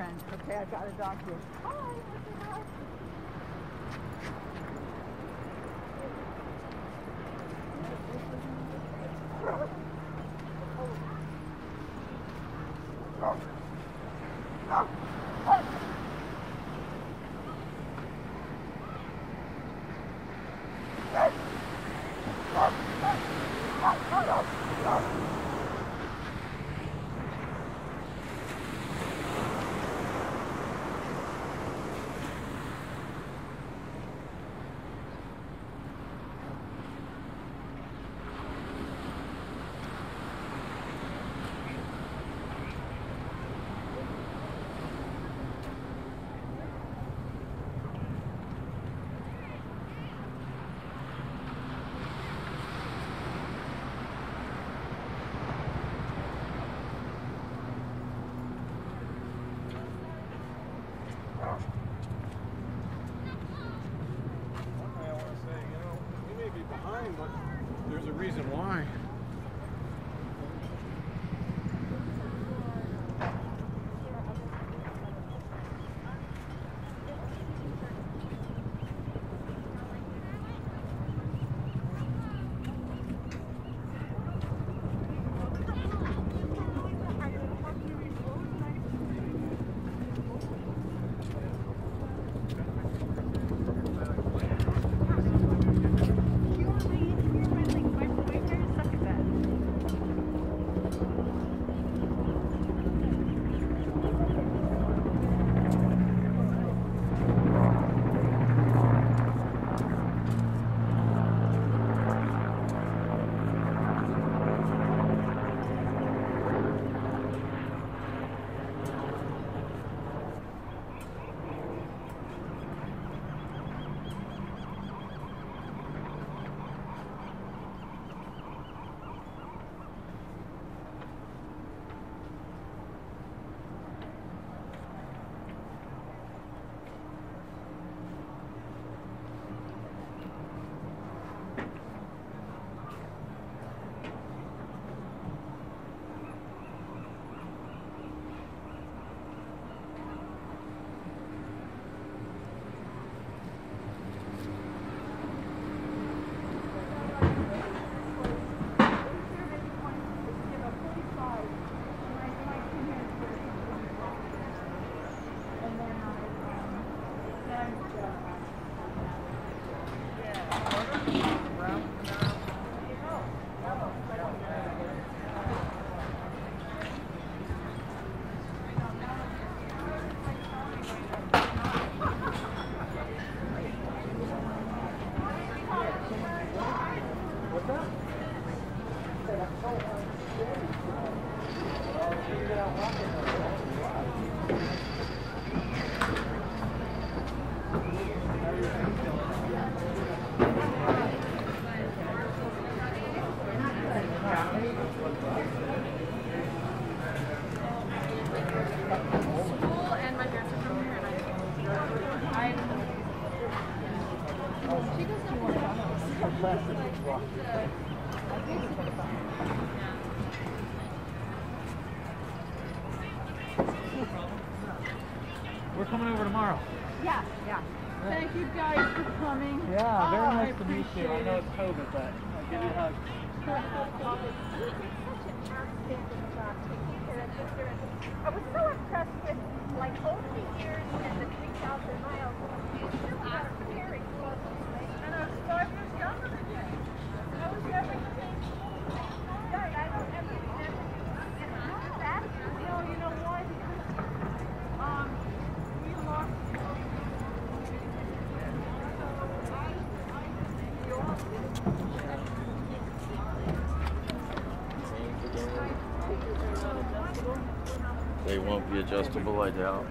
friends, okay, I gotta talk to you. Hi, they won't be adjustable, I doubt.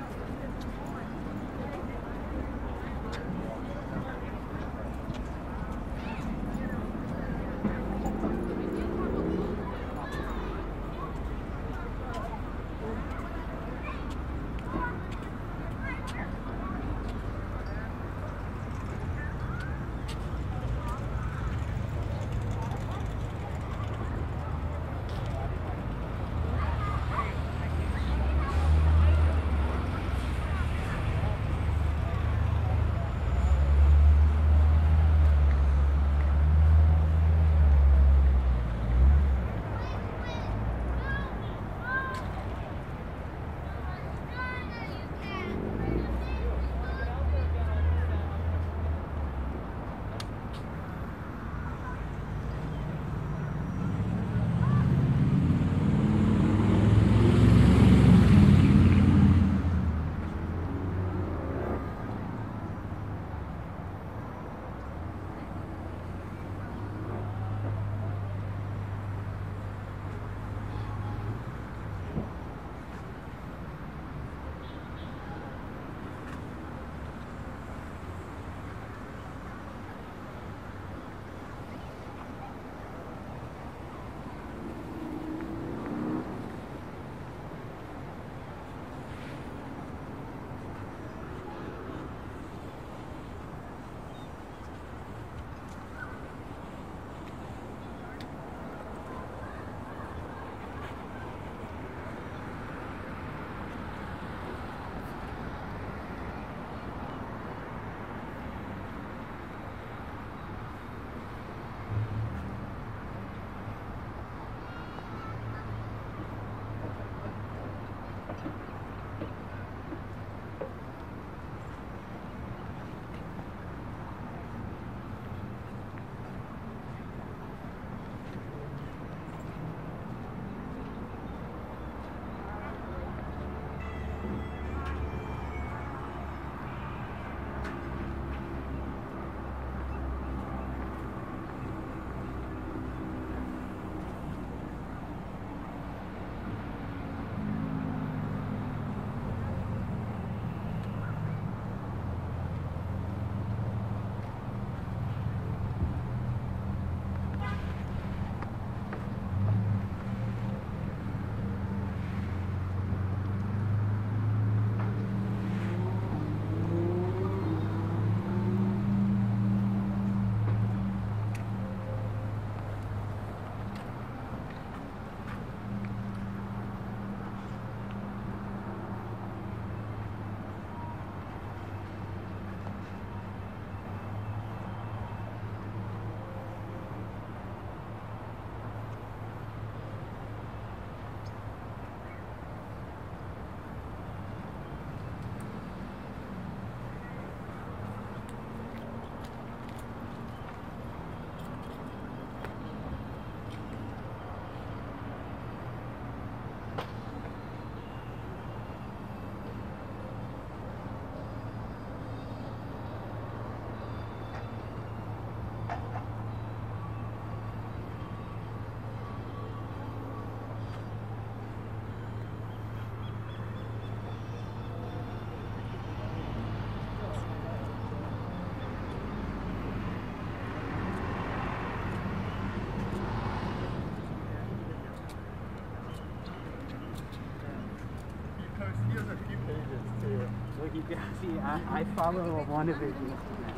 Look, you can see, I follow one of his Instagram.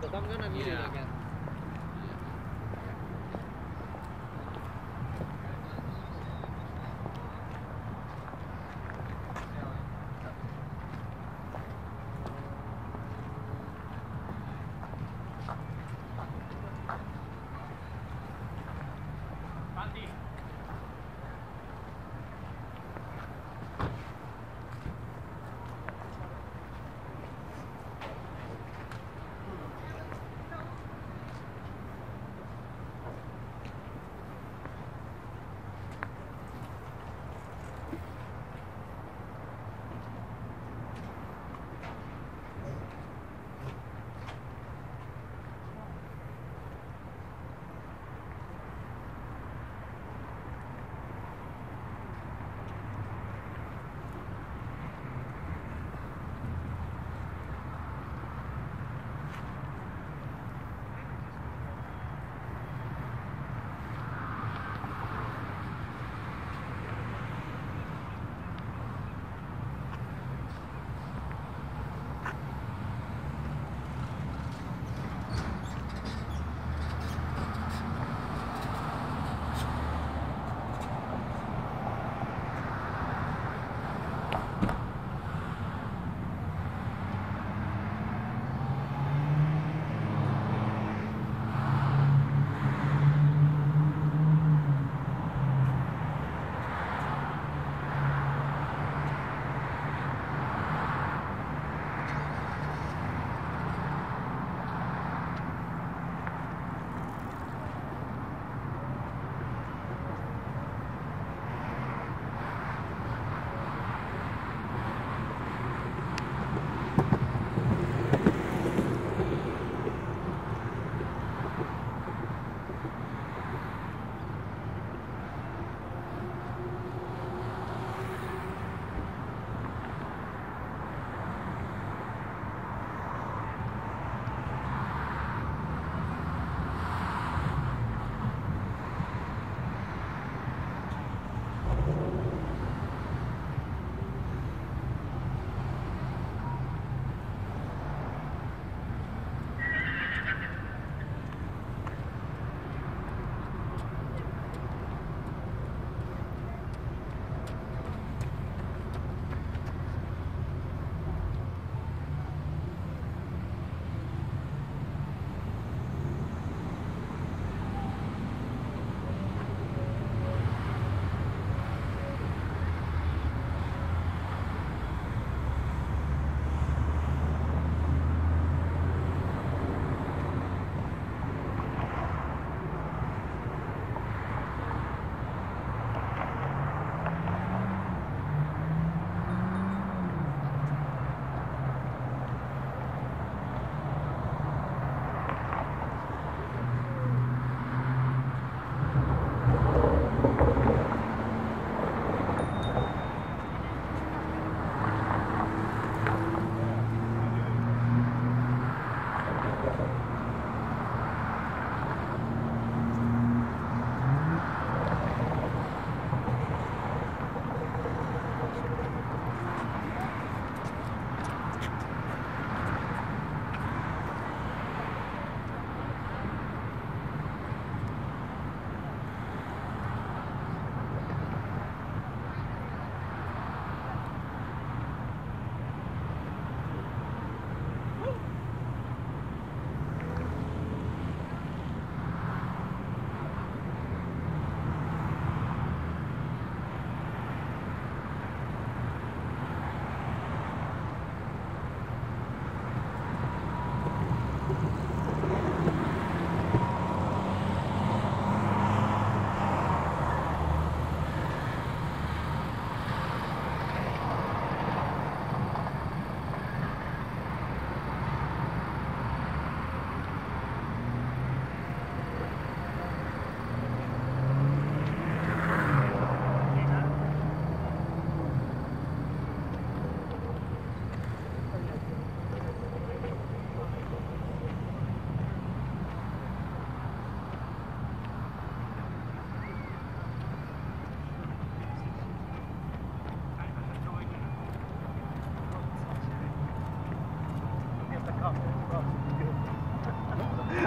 But I'm gonna mute it again.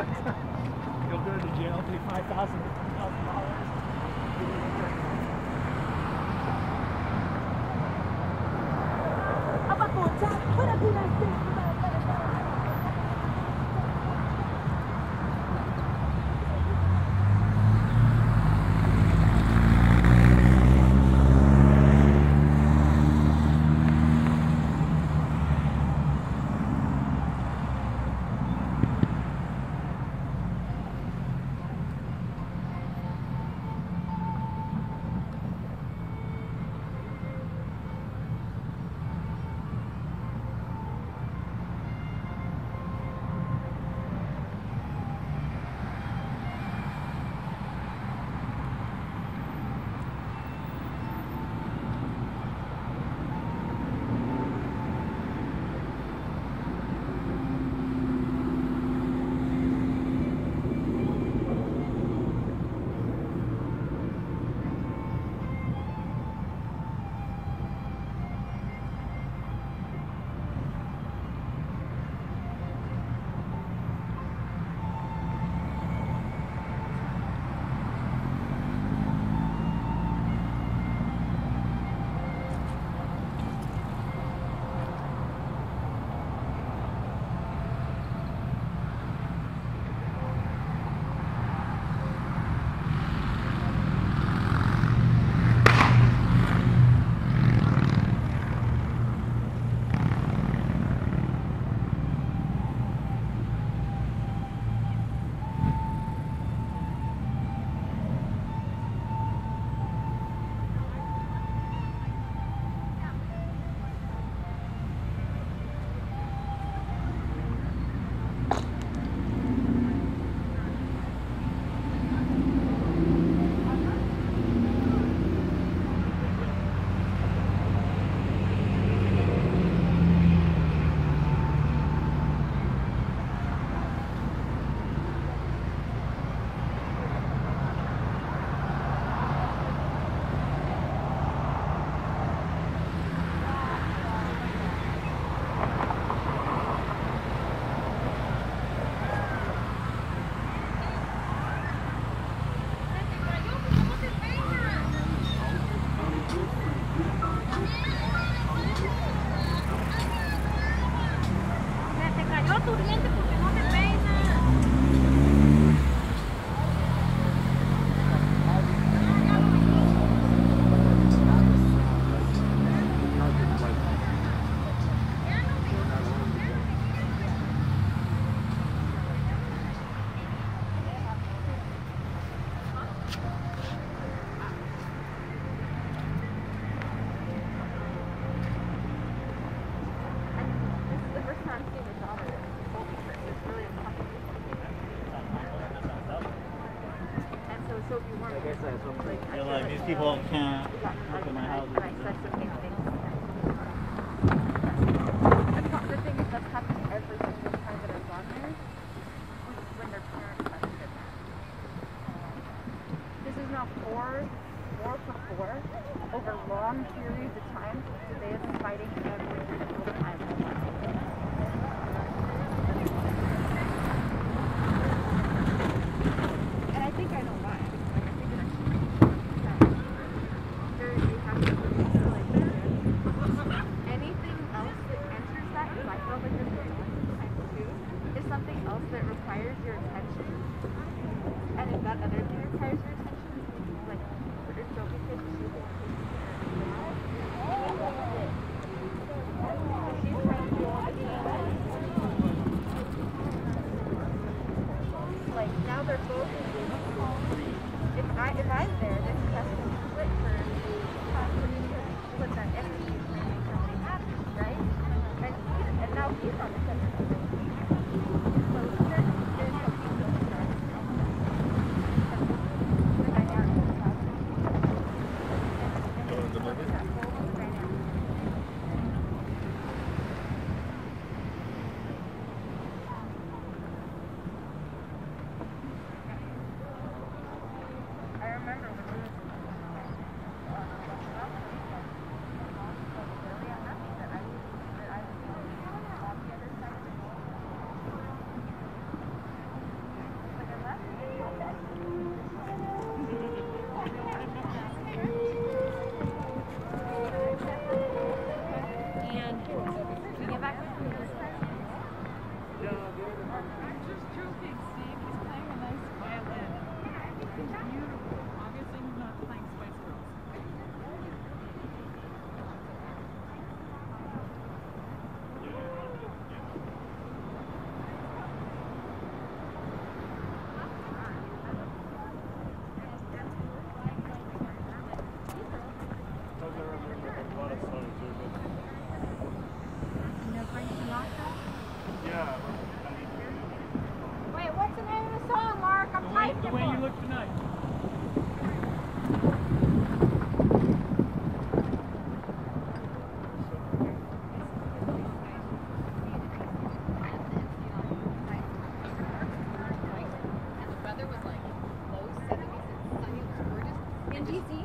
You'll go to jail, pay $5,000. I'm not going to tell you what I do that thing. People can't look at my house. The thing is that's happened every single time that I was on there, when their parents have done that. This is now four for four. Over long periods of time, so they have been fighting every single time. at least